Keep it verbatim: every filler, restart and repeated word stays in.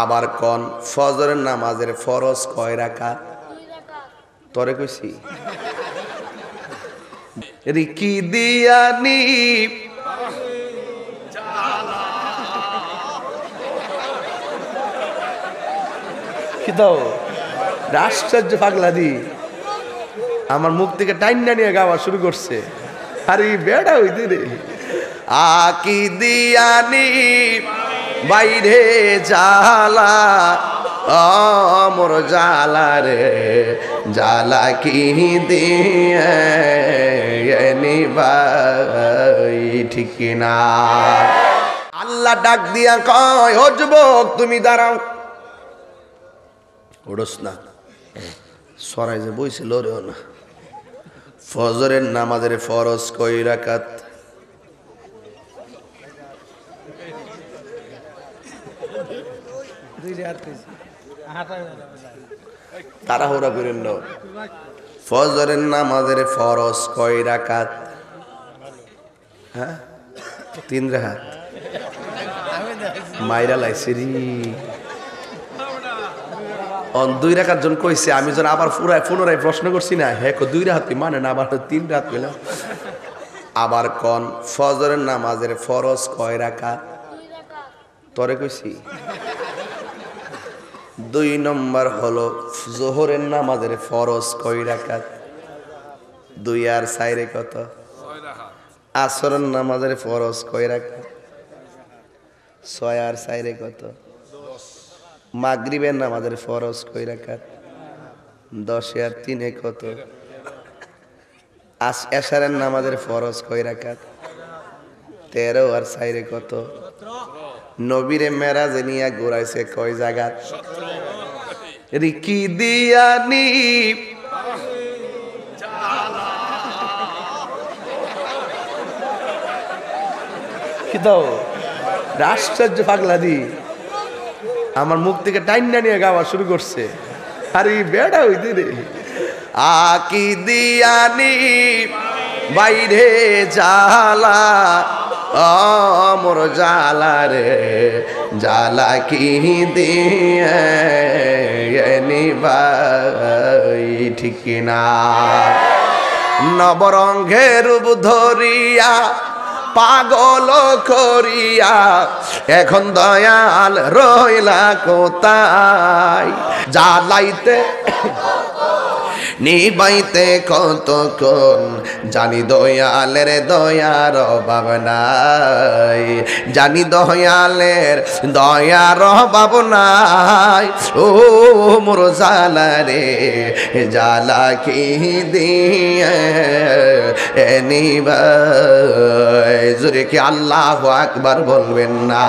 आबार कौन फजर नामाजेर फरज कय राकात तोरे कइছি यदि की दियानी आश्चर्य पागला दी मुक्ति के टाइन ना गावा शुरू कर से अरे बेड़ा हुई रे आकी दियानी বাইরে জালা আমর জালা রে জালা কি দিয়ে এনি ভাই ঠিক না আল্লাহ ডাক দিয়া কয় ও যুবক তুমি দাঁড়াও ওড়স না সরাই যে বইছিল রেও না ফজরের নামাজের ফরজ কয় রাকাত তাড়াহুড়া করেন না ফজরের নামাজের ফরজ কয় রাকাত হ্যাঁ তিন রাকাত মাইরা লাইছি রে অন দুই রাকাত জন কইছে আমি যখন আবার পুরা পুনরায় প্রশ্ন করছি না হ্যাঁ কো দুই রাকাতই মানে না আবার তিন রাকাত কইলা আবার কোন ফজরের নামাজের ফরজ কয় রাকাত দুই রাকাত তোরে কইছি দুই নম্বর হলো জোহরের নামাজের ফরজ কয় রাকাত দুই আর চারে কত ছয় রাকাত আসরের নামাজের ফরজ কয় রাকাত ছয় আর চারে কত দশ মাগরিবের নামাজের ফরজ কয় রাকাত দশ আর তিন এ কত আস এশারের নামাজের ফরজ কয় রাকাত তেরো আর চারে কত নবীরে মেরাজে নিয়া ঘুরাইছে কয় জায়গা রিকি দিয়ানি আশ্চর্য পাগলা দি আমার মুখ থেকে টাইন না নিয়ে গাওয়া শুরু করছে আরে বেড়া হইতে রে আকি দিয়ানি বাইরে জালা আমর জালা রে জালা কি দিয়ে এনি ভাই ঠিক না নবরঙ্গের রূপ ধরিয়া পাগল করিয়া এখন দয়াল রইলা কোথায় জালাইতে নিবাইতে কতক্ষণ জানি দয়ালের দয়ার অভাব নাই জানি দয়ালের দয়ার অভাব নাই ও মোর জালা রে জালা কি দিয়ে এনি ভাই জোরে কি আল্লাহু আকবার বলবেন না।